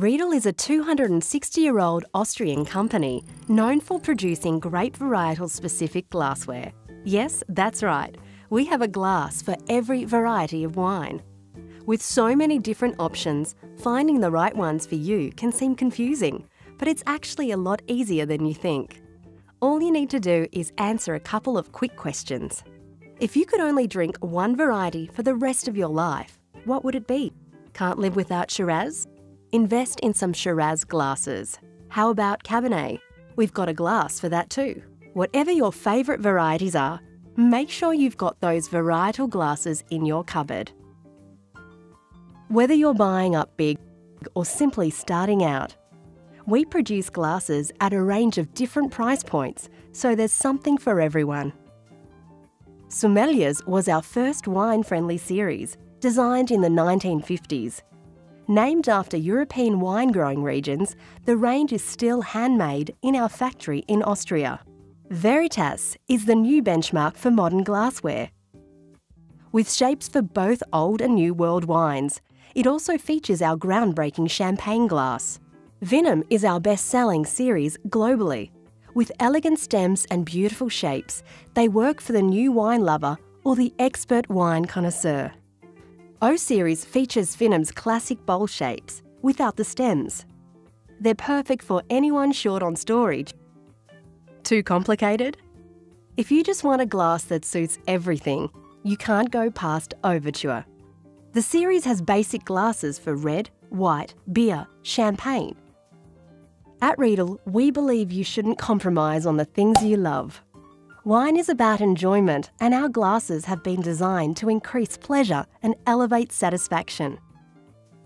Riedel is a 260-year-old Austrian company known for producing grape varietal-specific glassware. Yes, that's right. We have a glass for every variety of wine. With so many different options, finding the right ones for you can seem confusing, but it's actually a lot easier than you think. All you need to do is answer a couple of quick questions. If you could only drink one variety for the rest of your life, what would it be? Can't live without Shiraz? Invest in some Shiraz glasses. How about Cabernet? We've got a glass for that too. Whatever your favourite varieties are, make sure you've got those varietal glasses in your cupboard. Whether you're buying up big or simply starting out, we produce glasses at a range of different price points, so there's something for everyone. Sommelier's was our first wine-friendly series, designed in the 1950s. Named after European wine-growing regions, the range is still handmade in our factory in Austria. Veritas is the new benchmark for modern glassware. With shapes for both old and new world wines, it also features our groundbreaking champagne glass. Vinum is our best-selling series globally. With elegant stems and beautiful shapes, they work for the new wine lover or the expert wine connoisseur. O-Series features Vinum's classic bowl shapes, without the stems. They're perfect for anyone short on storage. Too complicated? If you just want a glass that suits everything, you can't go past Overture. The series has basic glasses for red, white, beer, champagne. At Riedel, we believe you shouldn't compromise on the things you love. Wine is about enjoyment, and our glasses have been designed to increase pleasure and elevate satisfaction.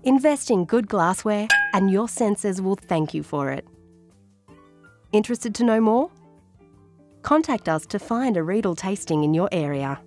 Invest in good glassware and your senses will thank you for it. Interested to know more? Contact us to find a Riedel tasting in your area.